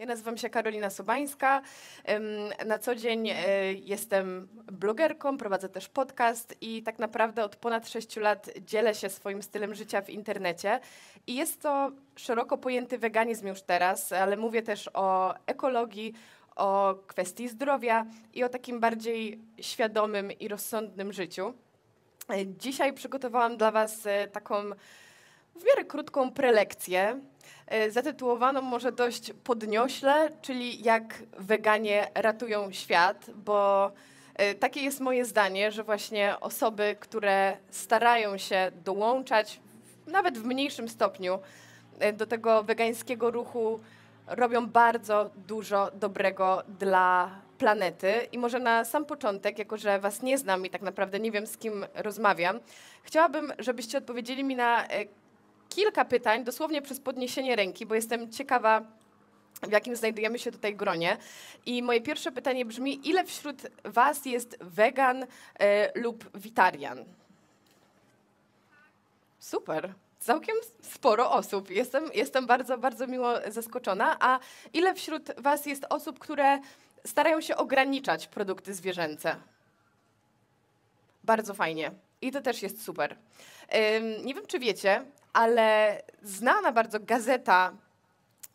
Ja nazywam się Karolina Sobańska. Na co dzień jestem blogerką, prowadzę też podcast i tak naprawdę od ponad 6 lat dzielę się swoim stylem życia w internecie. I jest to szeroko pojęty weganizm już teraz, ale mówię też o ekologii, o kwestii zdrowia i o takim bardziej świadomym i rozsądnym życiu. Dzisiaj przygotowałam dla Was taką w miarę krótką prelekcję, zatytułowaną może dość podniośle, czyli jak weganie ratują świat, bo takie jest moje zdanie, że właśnie osoby, które starają się dołączać, nawet w mniejszym stopniu, do tego wegańskiego ruchu, robią bardzo dużo dobrego dla planety. I może na sam początek, jako że Was nie znam i tak naprawdę nie wiem, z kim rozmawiam, chciałabym, żebyście odpowiedzieli mi na kilka pytań, dosłownie przez podniesienie ręki, bo jestem ciekawa, w jakim znajdujemy się tutaj gronie. I moje pierwsze pytanie brzmi, ile wśród Was jest wegan lub witarian? Super, całkiem sporo osób. Jestem bardzo, bardzo miło zaskoczona. A ile wśród Was jest osób, które starają się ograniczać produkty zwierzęce? Bardzo fajnie. I to też jest super. Nie wiem, czy wiecie, ale znana bardzo gazeta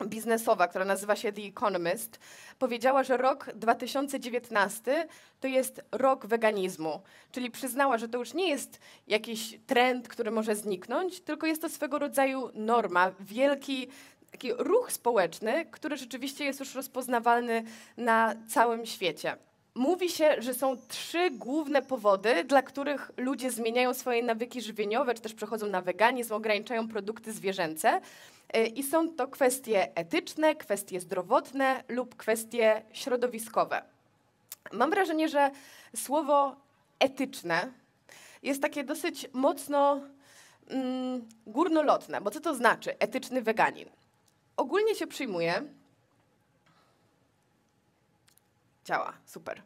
biznesowa, która nazywa się The Economist, powiedziała, że rok 2019 to jest rok weganizmu. Czyli przyznała, że to już nie jest jakiś trend, który może zniknąć, tylko jest to swego rodzaju norma, wielki taki ruch społeczny, który rzeczywiście jest już rozpoznawalny na całym świecie. Mówi się, że są 3 główne powody, dla których ludzie zmieniają swoje nawyki żywieniowe, czy też przechodzą na weganizm, ograniczają produkty zwierzęce. I są to kwestie etyczne, kwestie zdrowotne lub kwestie środowiskowe. Mam wrażenie, że słowo etyczne jest takie dosyć mocno górnolotne. Bo co to znaczy etyczny weganin? Ogólnie się przyjmuje... Działa, super.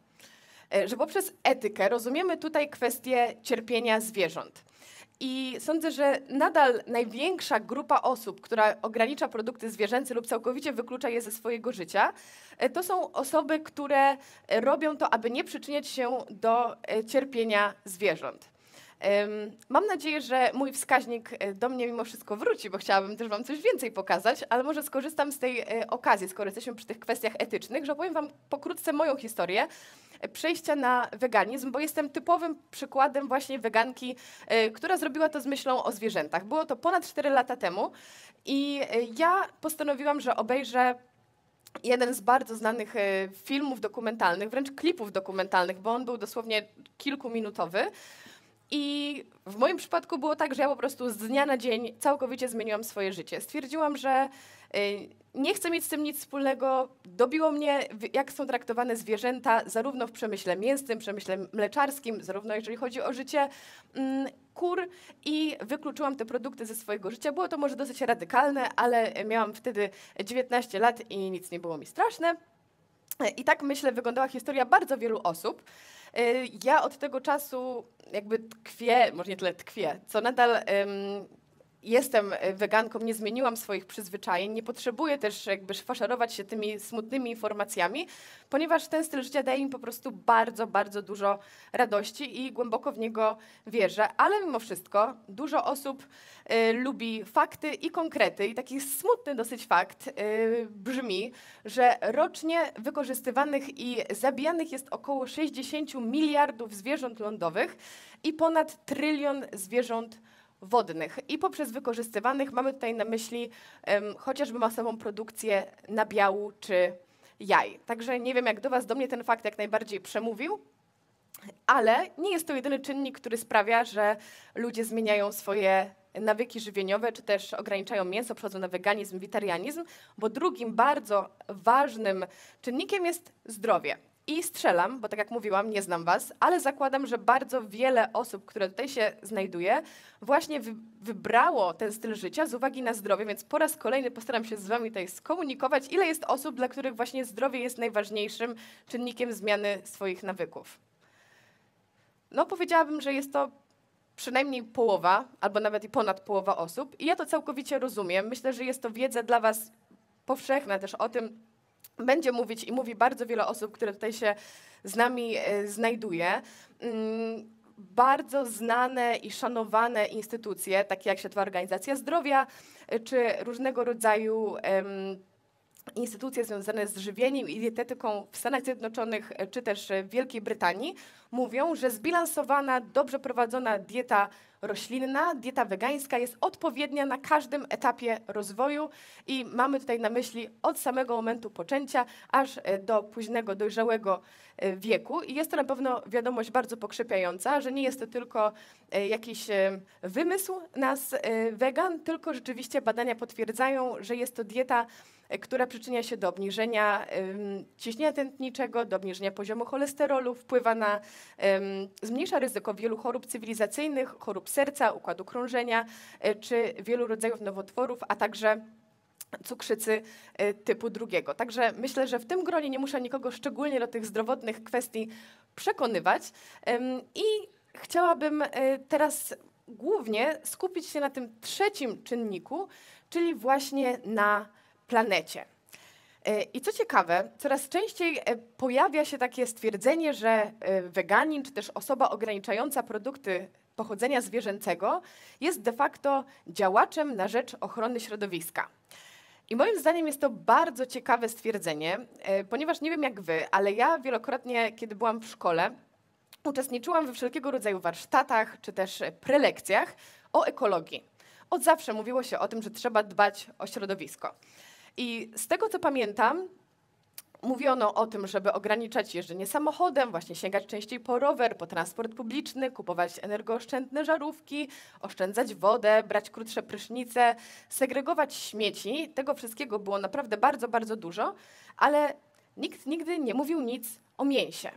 Że poprzez etykę rozumiemy tutaj kwestię cierpienia zwierząt. I sądzę, że nadal największa grupa osób, która ogranicza produkty zwierzęce lub całkowicie wyklucza je ze swojego życia, to są osoby, które robią to, aby nie przyczyniać się do cierpienia zwierząt. Mam nadzieję, że mój wskaźnik do mnie mimo wszystko wróci, bo chciałabym też Wam coś więcej pokazać, ale może skorzystam z tej okazji, skoro jesteśmy przy tych kwestiach etycznych, że opowiem Wam pokrótce moją historię przejścia na weganizm, bo jestem typowym przykładem właśnie weganki, która zrobiła to z myślą o zwierzętach. Było to ponad 4 lata temu i ja postanowiłam, że obejrzę jeden z bardzo znanych filmów dokumentalnych, wręcz klipów dokumentalnych, bo on był dosłownie kilkuminutowy. I w moim przypadku było tak, że ja po prostu z dnia na dzień całkowicie zmieniłam swoje życie. Stwierdziłam, że nie chcę mieć z tym nic wspólnego. Dobiło mnie, jak są traktowane zwierzęta, zarówno w przemyśle mięsnym, przemyśle mleczarskim, zarówno jeżeli chodzi o życie kur, i wykluczyłam te produkty ze swojego życia. Było to może dosyć radykalne, ale miałam wtedy 19 lat i nic nie było mi straszne. I tak, myślę, wyglądała historia bardzo wielu osób. Ja od tego czasu jakby tkwię, może nie tyle tkwię, co nadal jestem weganką, nie zmieniłam swoich przyzwyczajeń, nie potrzebuję też jakby faszerować się tymi smutnymi informacjami, ponieważ ten styl życia daje mi po prostu bardzo, bardzo dużo radości i głęboko w niego wierzę. Ale mimo wszystko dużo osób lubi fakty i konkrety i taki smutny dosyć fakt brzmi, że rocznie wykorzystywanych i zabijanych jest około 60 miliardów zwierząt lądowych i ponad trylion zwierząt wodnych. I poprzez wykorzystywanych mamy tutaj na myśli chociażby masową produkcję nabiału czy jaj. Także nie wiem, jak do Was, do mnie ten fakt jak najbardziej przemówił, ale nie jest to jedyny czynnik, który sprawia, że ludzie zmieniają swoje nawyki żywieniowe, czy też ograniczają mięso, przechodzą na weganizm, witarianizm, bo drugim bardzo ważnym czynnikiem jest zdrowie. I strzelam, bo tak jak mówiłam, nie znam Was, ale zakładam, że bardzo wiele osób, które tutaj się znajduje, właśnie wybrało ten styl życia z uwagi na zdrowie, więc po raz kolejny postaram się z Wami tutaj skomunikować, ile jest osób, dla których właśnie zdrowie jest najważniejszym czynnikiem zmiany swoich nawyków. No, powiedziałabym, że jest to przynajmniej połowa, albo nawet i ponad połowa osób i ja to całkowicie rozumiem. Myślę, że jest to wiedza dla Was powszechna też o tym, będzie mówić i mówi bardzo wiele osób, które tutaj się z nami znajduje. Bardzo znane i szanowane instytucje, takie jak Światowa Organizacja Zdrowia, czy różnego rodzaju instytucje związane z żywieniem i dietetyką w Stanach Zjednoczonych, czy też w Wielkiej Brytanii, mówią, że zbilansowana, dobrze prowadzona dieta roślinna, dieta wegańska jest odpowiednia na każdym etapie rozwoju i mamy tutaj na myśli od samego momentu poczęcia aż do późnego, dojrzałego wieku. I jest to na pewno wiadomość bardzo pokrzepiająca, że nie jest to tylko jakiś wymysł nas wegan, tylko rzeczywiście badania potwierdzają, że jest to dieta, która przyczynia się do obniżenia ciśnienia tętniczego, do obniżenia poziomu cholesterolu, wpływa na, zmniejsza ryzyko wielu chorób cywilizacyjnych, chorób serca, układu krążenia czy wielu rodzajów nowotworów, a także cukrzycy typu 2. Także myślę, że w tym gronie nie muszę nikogo szczególnie do tych zdrowotnych kwestii przekonywać i chciałabym teraz głównie skupić się na tym trzecim czynniku, czyli właśnie na planecie. I co ciekawe, coraz częściej pojawia się takie stwierdzenie, że weganin czy też osoba ograniczająca produkty pochodzenia zwierzęcego jest de facto działaczem na rzecz ochrony środowiska. I moim zdaniem jest to bardzo ciekawe stwierdzenie, ponieważ nie wiem jak wy, ale ja wielokrotnie, kiedy byłam w szkole, uczestniczyłam we wszelkiego rodzaju warsztatach czy też prelekcjach o ekologii. Od zawsze mówiło się o tym, że trzeba dbać o środowisko. I z tego, co pamiętam, mówiono o tym, żeby ograniczać jeżdżenie samochodem, właśnie sięgać częściej po rower, po transport publiczny, kupować energooszczędne żarówki, oszczędzać wodę, brać krótsze prysznice, segregować śmieci. Tego wszystkiego było naprawdę bardzo, bardzo dużo, ale nikt nigdy nie mówił nic o mięsie.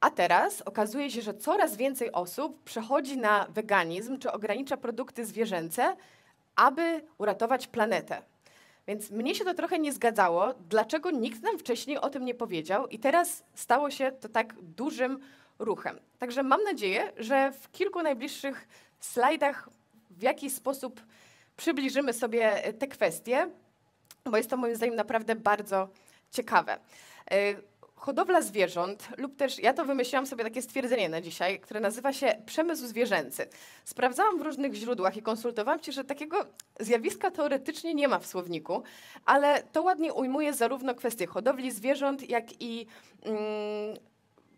A teraz okazuje się, że coraz więcej osób przechodzi na weganizm czy ogranicza produkty zwierzęce, aby uratować planetę. Więc mnie się to trochę nie zgadzało, dlaczego nikt nam wcześniej o tym nie powiedział i teraz stało się to tak dużym ruchem. Także mam nadzieję, że w kilku najbliższych slajdach w jakiś sposób przybliżymy sobie te kwestie, bo jest to moim zdaniem naprawdę bardzo ciekawe. Hodowla zwierząt lub też, ja to wymyśliłam sobie takie stwierdzenie na dzisiaj, które nazywa się przemysł zwierzęcy. Sprawdzałam w różnych źródłach i konsultowałam się, że takiego zjawiska teoretycznie nie ma w słowniku, ale to ładnie ujmuje zarówno kwestie hodowli zwierząt, jak i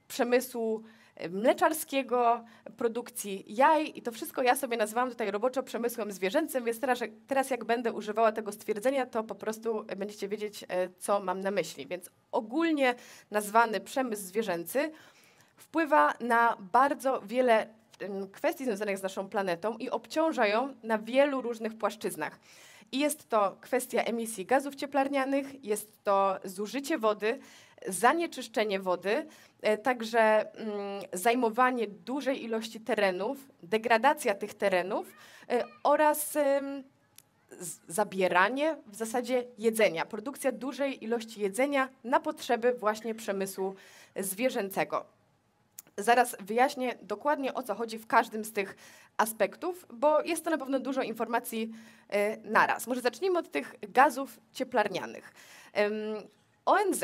przemysłu mleczarskiego, produkcji jaj i to wszystko ja sobie nazywałam tutaj roboczo przemysłem zwierzęcym, więc teraz jak będę używała tego stwierdzenia, to po prostu będziecie wiedzieć, co mam na myśli. Więc ogólnie nazwany przemysł zwierzęcy wpływa na bardzo wiele kwestii związanych z naszą planetą i obciąża ją na wielu różnych płaszczyznach. I jest to kwestia emisji gazów cieplarnianych, jest to zużycie wody, zanieczyszczenie wody, także zajmowanie dużej ilości terenów, degradacja tych terenów oraz zabieranie w zasadzie jedzenia, produkcja dużej ilości jedzenia na potrzeby właśnie przemysłu zwierzęcego. Zaraz wyjaśnię dokładnie, o co chodzi w każdym z tych aspektów, bo jest to na pewno dużo informacji naraz. Może zacznijmy od tych gazów cieplarnianych. ONZ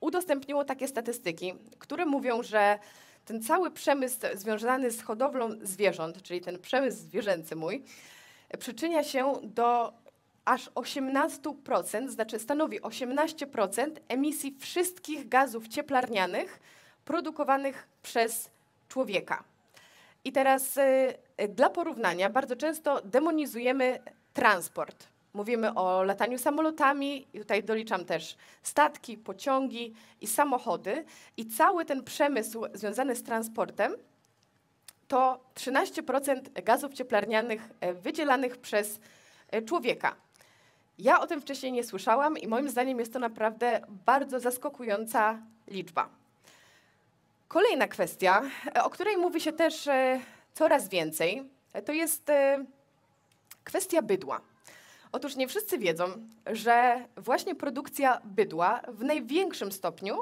udostępniło takie statystyki, które mówią, że ten cały przemysł związany z hodowlą zwierząt, czyli ten przemysł zwierzęcy mój, przyczynia się do aż 18%, znaczy stanowi 18% emisji wszystkich gazów cieplarnianych produkowanych przez człowieka. I teraz dla porównania bardzo często demonizujemy transport. Mówimy o lataniu samolotami, i tutaj doliczam też statki, pociągi i samochody. I cały ten przemysł związany z transportem to 13% gazów cieplarnianych wydzielanych przez człowieka. Ja o tym wcześniej nie słyszałam i moim zdaniem jest to naprawdę bardzo zaskakująca liczba. Kolejna kwestia, o której mówi się też coraz więcej, to jest kwestia bydła. Otóż nie wszyscy wiedzą, że właśnie produkcja bydła w największym stopniu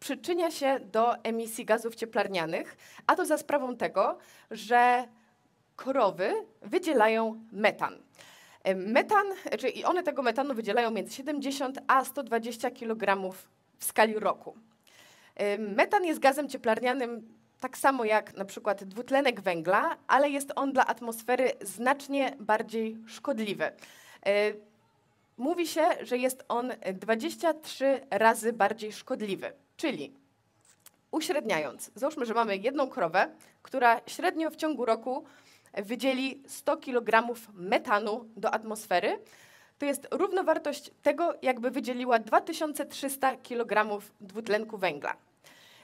przyczynia się do emisji gazów cieplarnianych, a to za sprawą tego, że krowy wydzielają metan. Metan, czyli one tego metanu wydzielają między 70 a 120 kg w skali roku. Metan jest gazem cieplarnianym tak samo jak na przykład dwutlenek węgla, ale jest on dla atmosfery znacznie bardziej szkodliwy. Mówi się, że jest on 23 razy bardziej szkodliwy, czyli uśredniając, załóżmy, że mamy jedną krowę, która średnio w ciągu roku wydzieli 100 kg metanu do atmosfery, to jest równowartość tego, jakby wydzieliła 2300 kg dwutlenku węgla.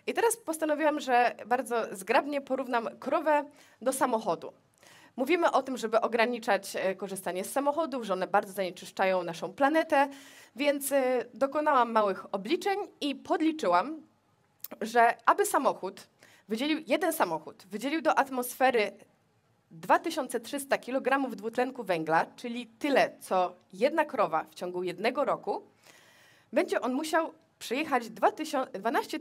I teraz postanowiłam, że bardzo zgrabnie porównam krowę do samochodu. Mówimy o tym, żeby ograniczać korzystanie z samochodów, że one bardzo zanieczyszczają naszą planetę, więc dokonałam małych obliczeń i podliczyłam, że aby jeden samochód wydzielił do atmosfery 2300 kg dwutlenku węgla, czyli tyle, co jedna krowa w ciągu jednego roku, będzie on musiał przejechać 12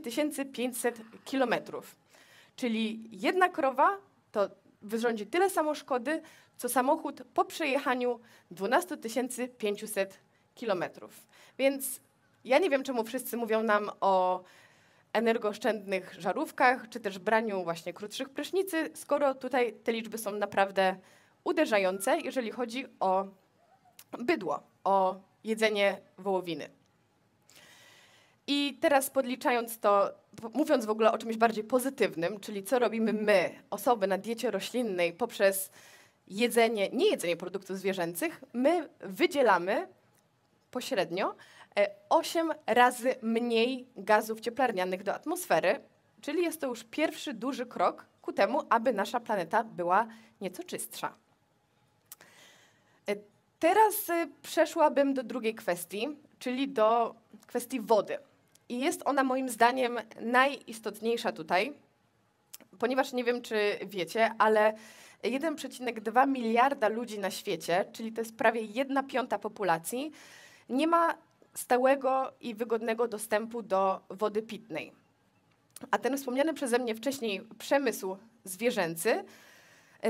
500 km. Czyli jedna krowa to wyrządzi tyle samo szkody, co samochód po przejechaniu 12 500 km. Więc ja nie wiem, czemu wszyscy mówią nam o energooszczędnych żarówkach, czy też braniu właśnie krótszych prysznicy, skoro tutaj te liczby są naprawdę uderzające, jeżeli chodzi o bydło, o jedzenie wołowiny. I teraz podliczając to, mówiąc w ogóle o czymś bardziej pozytywnym, czyli co robimy my, osoby na diecie roślinnej, poprzez jedzenie, niejedzenie produktów zwierzęcych, my wydzielamy pośrednio 8 razy mniej gazów cieplarnianych do atmosfery, czyli jest to już pierwszy duży krok ku temu, aby nasza planeta była nieco czystsza. Teraz przeszłabym do drugiej kwestii, czyli do kwestii wody. I jest ona moim zdaniem najistotniejsza tutaj, ponieważ nie wiem, czy wiecie, ale 1,2 miliarda ludzi na świecie, czyli to jest prawie 1/5 populacji, nie ma stałego i wygodnego dostępu do wody pitnej. A ten wspomniany przeze mnie wcześniej przemysł zwierzęcy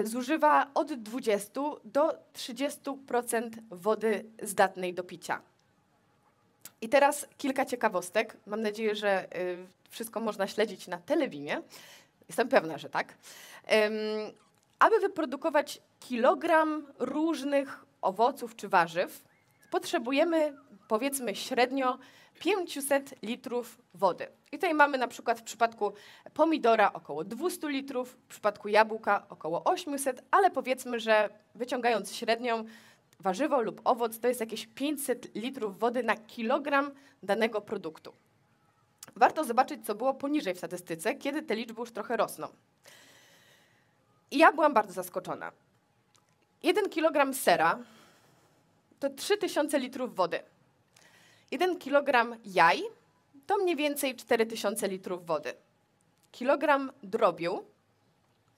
zużywa od 20 do 30% wody zdatnej do picia. I teraz kilka ciekawostek. Mam nadzieję, że wszystko można śledzić na Telewinie. Jestem pewna, że tak. Aby wyprodukować kilogram różnych owoców czy warzyw, potrzebujemy powiedzmy średnio 500 litrów wody. I tutaj mamy na przykład w przypadku pomidora około 200 litrów, w przypadku jabłka około 800, ale powiedzmy, że wyciągając średnią, warzywo lub owoc to jest jakieś 500 litrów wody na kilogram danego produktu. Warto zobaczyć, co było poniżej w statystyce, kiedy te liczby już trochę rosną. I ja byłam bardzo zaskoczona. 1 kilogram sera to 3000 litrów wody. 1 kilogram jaj to mniej więcej 4000 litrów wody. Kilogram drobiu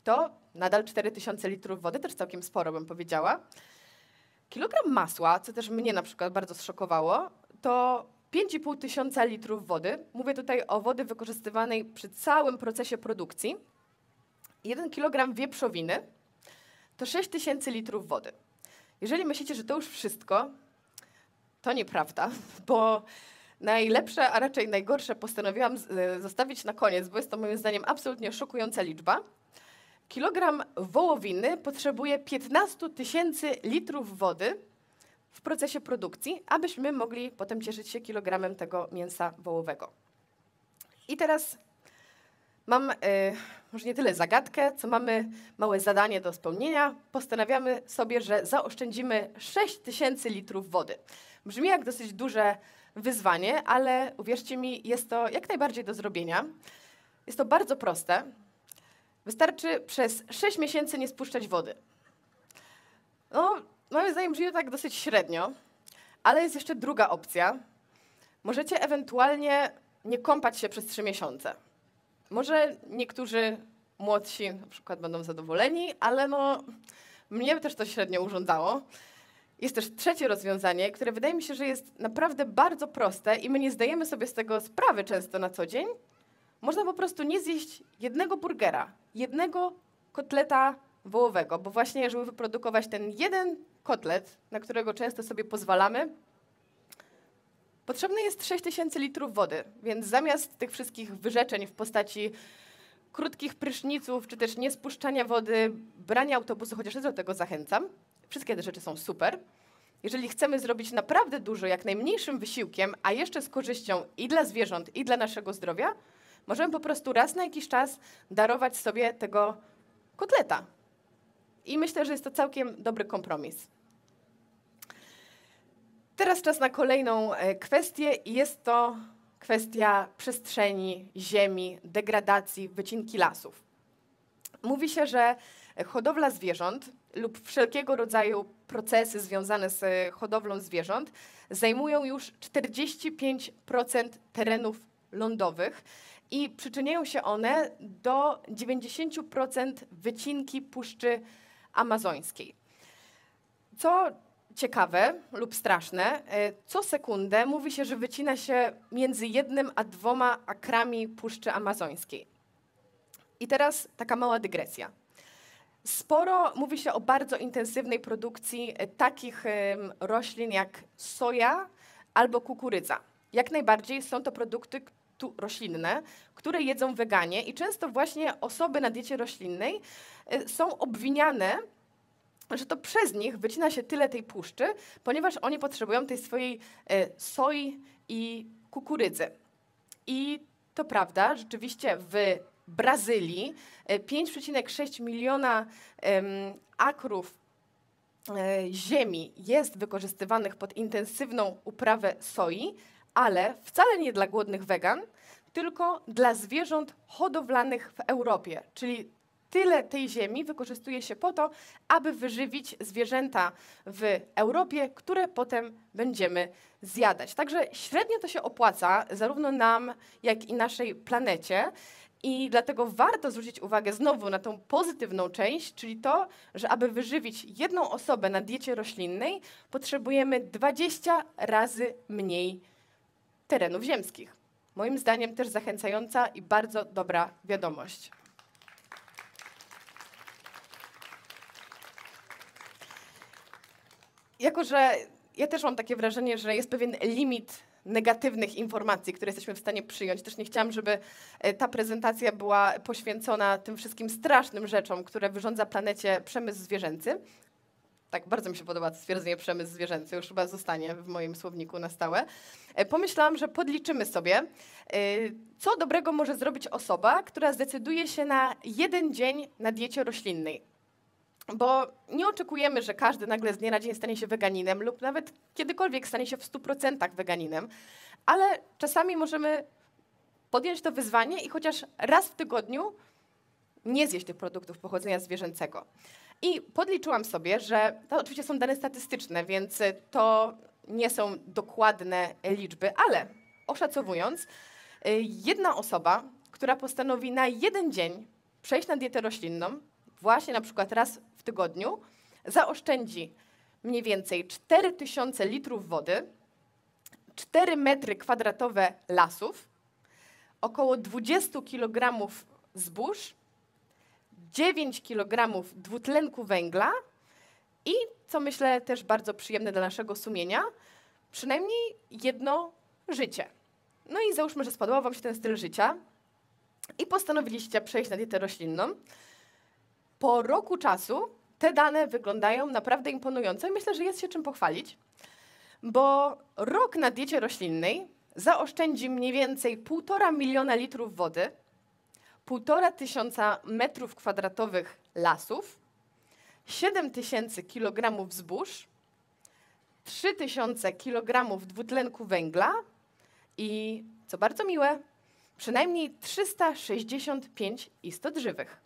to nadal 4000 litrów wody, też całkiem sporo bym powiedziała. Kilogram masła, co też mnie na przykład bardzo zszokowało, to 5500 litrów wody. Mówię tutaj o wody wykorzystywanej przy całym procesie produkcji. 1 kilogram wieprzowiny to 6000 litrów wody. Jeżeli myślicie, że to już wszystko, to nieprawda, bo najlepsze, a raczej najgorsze postanowiłam zostawić na koniec, bo jest to moim zdaniem absolutnie szokująca liczba. Kilogram wołowiny potrzebuje 15 000 litrów wody w procesie produkcji, abyśmy mogli potem cieszyć się kilogramem tego mięsa wołowego. I teraz mam może nie tyle zagadkę, co mamy małe zadanie do spełnienia. Postanawiamy sobie, że zaoszczędzimy 6000 litrów wody. Brzmi jak dosyć duże wyzwanie, ale uwierzcie mi, jest to jak najbardziej do zrobienia. Jest to bardzo proste. Wystarczy przez 6 miesięcy nie spuszczać wody. No, moim zdaniem brzmi to tak dosyć średnio, ale jest jeszcze druga opcja. Możecie ewentualnie nie kąpać się przez 3 miesiące. Może niektórzy młodsi na przykład będą zadowoleni, ale no, mnie też to średnio urządzało. Jest też trzecie rozwiązanie, które wydaje mi się, że jest naprawdę bardzo proste i my nie zdajemy sobie z tego sprawy często na co dzień. Można po prostu nie zjeść jednego burgera, jednego kotleta wołowego, bo właśnie żeby wyprodukować ten jeden kotlet, na którego często sobie pozwalamy, potrzebne jest 6000 litrów wody, więc zamiast tych wszystkich wyrzeczeń w postaci krótkich pryszniców, czy też niespuszczania wody, brania autobusu, chociaż ja do tego zachęcam, wszystkie te rzeczy są super. Jeżeli chcemy zrobić naprawdę dużo, jak najmniejszym wysiłkiem, a jeszcze z korzyścią i dla zwierząt, i dla naszego zdrowia, możemy po prostu raz na jakiś czas darować sobie tego kotleta. I myślę, że jest to całkiem dobry kompromis. Teraz czas na kolejną kwestię i jest to kwestia przestrzeni, ziemi, degradacji, wycinki lasów. Mówi się, że hodowla zwierząt lub wszelkiego rodzaju procesy związane z hodowlą zwierząt zajmują już 45% terenów lądowych i przyczyniają się one do 90% wycinki Puszczy Amazońskiej. Co ciekawe lub straszne, co sekundę mówi się, że wycina się między 1 a 2 akrami Puszczy Amazońskiej. I teraz taka mała dygresja. Sporo mówi się o bardzo intensywnej produkcji takich roślin jak soja albo kukurydza. Jak najbardziej są to produkty roślinne, które jedzą weganie i często właśnie osoby na diecie roślinnej są obwiniane, że to przez nich wycina się tyle tej puszczy, ponieważ oni potrzebują tej swojej soi i kukurydzy. I to prawda, rzeczywiście w Brazylii 5,6 miliona akrów ziemi jest wykorzystywanych pod intensywną uprawę soi, ale wcale nie dla głodnych wegan, tylko dla zwierząt hodowlanych w Europie, czyli tyle tej ziemi wykorzystuje się po to, aby wyżywić zwierzęta w Europie, które potem będziemy zjadać. Także średnio to się opłaca zarówno nam, jak i naszej planecie. I dlatego warto zwrócić uwagę znowu na tą pozytywną część, czyli to, że aby wyżywić jedną osobę na diecie roślinnej, potrzebujemy 20 razy mniej terenów ziemskich. Moim zdaniem też zachęcająca i bardzo dobra wiadomość. Jako że ja też mam takie wrażenie, że jest pewien limit negatywnych informacji, które jesteśmy w stanie przyjąć. Też nie chciałam, żeby ta prezentacja była poświęcona tym wszystkim strasznym rzeczom, które wyrządza planecie przemysł zwierzęcy. Tak, bardzo mi się podoba to stwierdzenie przemysł zwierzęcy, już chyba zostanie w moim słowniku na stałe. Pomyślałam, że podliczymy sobie, co dobrego może zrobić osoba, która zdecyduje się na jeden dzień na diecie roślinnej. Bo nie oczekujemy, że każdy nagle z dnia na dzień stanie się weganinem lub nawet kiedykolwiek stanie się w 100% weganinem, ale czasami możemy podjąć to wyzwanie i chociaż raz w tygodniu nie zjeść tych produktów pochodzenia zwierzęcego. I podliczyłam sobie, że to oczywiście są dane statystyczne, więc to nie są dokładne liczby, ale oszacowując, jedna osoba, która postanowi na jeden dzień przejść na dietę roślinną, właśnie na przykład raz w tygodniu, zaoszczędzi mniej więcej 4000 litrów wody, 4 metry kwadratowe lasów, około 20 kg zbóż, 9 kg dwutlenku węgla i, co myślę też bardzo przyjemne dla naszego sumienia, przynajmniej jedno życie. No i załóżmy, że spodobał wam się ten styl życia i postanowiliście przejść na dietę roślinną. Po roku czasu te dane wyglądają naprawdę imponująco i myślę, że jest się czym pochwalić, bo rok na diecie roślinnej zaoszczędzi mniej więcej 1,5 miliona litrów wody, 1500 metrów kwadratowych lasów, 7000 kg zbóż, 3000 kg dwutlenku węgla i, co bardzo miłe, przynajmniej 365 istot żywych.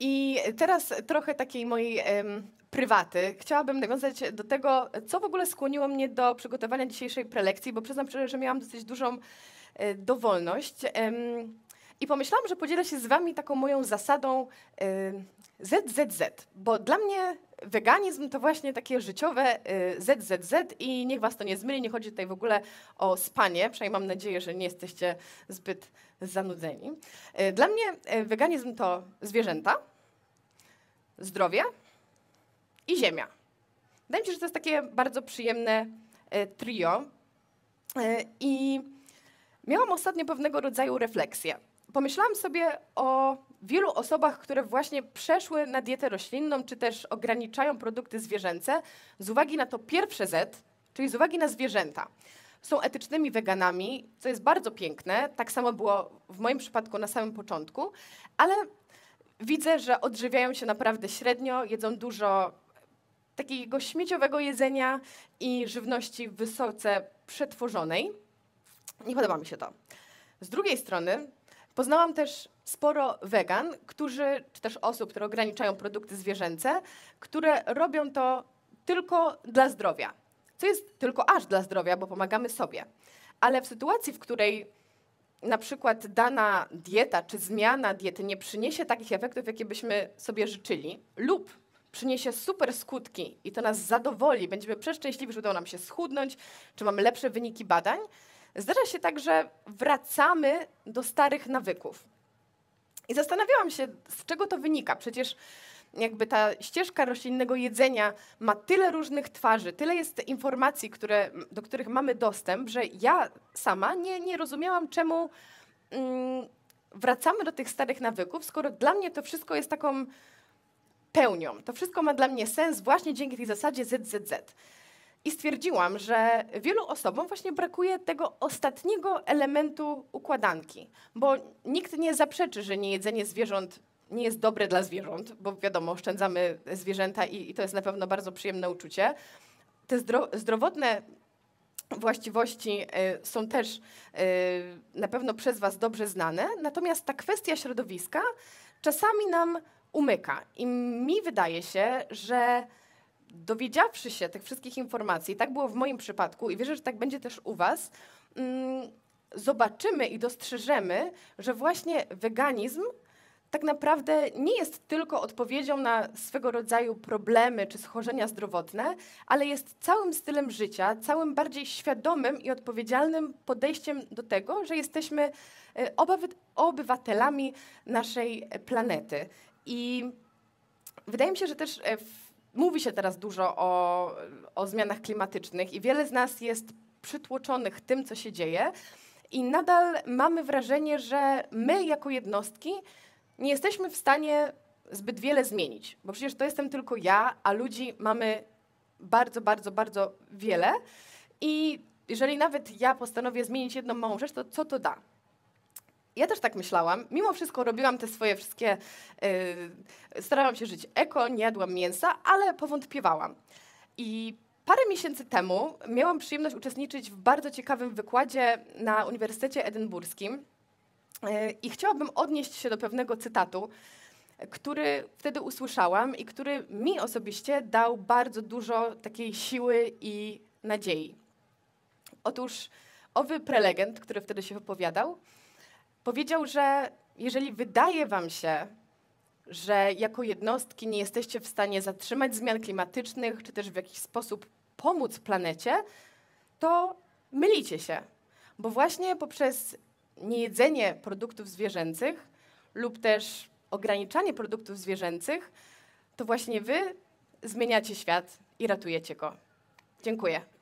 I teraz trochę takiej mojej prywaty. Chciałabym nawiązać do tego, co w ogóle skłoniło mnie do przygotowania dzisiejszej prelekcji, bo przyznam szczerze, że miałam dosyć dużą dowolność. I pomyślałam, że podzielę się z wami taką moją zasadą ZZZ, bo dla mnie Weganizm to właśnie takie życiowe ZZZ i niech was to nie zmyli, nie chodzi tutaj w ogóle o spanie, przynajmniej mam nadzieję, że nie jesteście zbyt zanudzeni. Dla mnie weganizm to zwierzęta, zdrowie i ziemia. Wydaje mi się, że to jest takie bardzo przyjemne trio i miałam ostatnio pewnego rodzaju refleksję. Pomyślałam sobie o wielu osobach, które właśnie przeszły na dietę roślinną, czy też ograniczają produkty zwierzęce z uwagi na to pierwsze Z, czyli z uwagi na zwierzęta. Są etycznymi weganami, co jest bardzo piękne. Tak samo było w moim przypadku na samym początku, ale widzę, że odżywiają się naprawdę średnio, jedzą dużo takiego śmieciowego jedzenia i żywności wysoce przetworzonej. Nie podoba mi się to. Z drugiej strony poznałam też sporo wegan, którzy, czy też osób, które ograniczają produkty zwierzęce, które robią to tylko dla zdrowia. Co jest tylko aż dla zdrowia, bo pomagamy sobie. Ale w sytuacji, w której na przykład dana dieta czy zmiana diety nie przyniesie takich efektów, jakie byśmy sobie życzyli, lub przyniesie super skutki i to nas zadowoli, będziemy przeszczęśliwi, że udało nam się schudnąć, czy mamy lepsze wyniki badań, zdarza się tak, że wracamy do starych nawyków. I zastanawiałam się, z czego to wynika. Przecież jakby ta ścieżka roślinnego jedzenia ma tyle różnych twarzy, tyle jest informacji, do których mamy dostęp, że ja sama nie rozumiałam, czemu wracamy do tych starych nawyków, skoro dla mnie to wszystko jest taką pełnią. To wszystko ma dla mnie sens właśnie dzięki tej zasadzie ZZZ. I stwierdziłam, że wielu osobom właśnie brakuje tego ostatniego elementu układanki, bo nikt nie zaprzeczy, że niejedzenie zwierząt nie jest dobre dla zwierząt, bo wiadomo, oszczędzamy zwierzęta i to jest na pewno bardzo przyjemne uczucie. Te zdrowotne właściwości są też na pewno przez was dobrze znane, natomiast ta kwestia środowiska czasami nam umyka i mi wydaje się, że dowiedziawszy się tych wszystkich informacji, tak było w moim przypadku i wierzę, że tak będzie też u was, zobaczymy i dostrzeżemy, że właśnie weganizm tak naprawdę nie jest tylko odpowiedzią na swego rodzaju problemy czy schorzenia zdrowotne, ale jest całym stylem życia, całym bardziej świadomym i odpowiedzialnym podejściem do tego, że jesteśmy obywatelami naszej planety. I wydaje mi się, że też mówi się teraz dużo o zmianach klimatycznych i wiele z nas jest przytłoczonych tym, co się dzieje i nadal mamy wrażenie, że my jako jednostki nie jesteśmy w stanie zbyt wiele zmienić, bo przecież to jestem tylko ja, a ludzi mamy bardzo, bardzo, bardzo wiele i jeżeli nawet ja postanowię zmienić jedną małą rzecz, to co to da? Ja też tak myślałam. Mimo wszystko robiłam te swoje wszystkie... starałam się żyć eko, nie jadłam mięsa, ale powątpiewałam. I parę miesięcy temu miałam przyjemność uczestniczyć w bardzo ciekawym wykładzie na Uniwersytecie Edynburskim i chciałabym odnieść się do pewnego cytatu, który wtedy usłyszałam i który mi osobiście dał bardzo dużo takiej siły i nadziei. Otóż owy prelegent, który wtedy się wypowiadał, powiedział, że jeżeli wydaje wam się, że jako jednostki nie jesteście w stanie zatrzymać zmian klimatycznych, czy też w jakiś sposób pomóc planecie, to mylicie się. Bo właśnie poprzez niejedzenie produktów zwierzęcych lub też ograniczanie produktów zwierzęcych, to właśnie wy zmieniacie świat i ratujecie go. Dziękuję.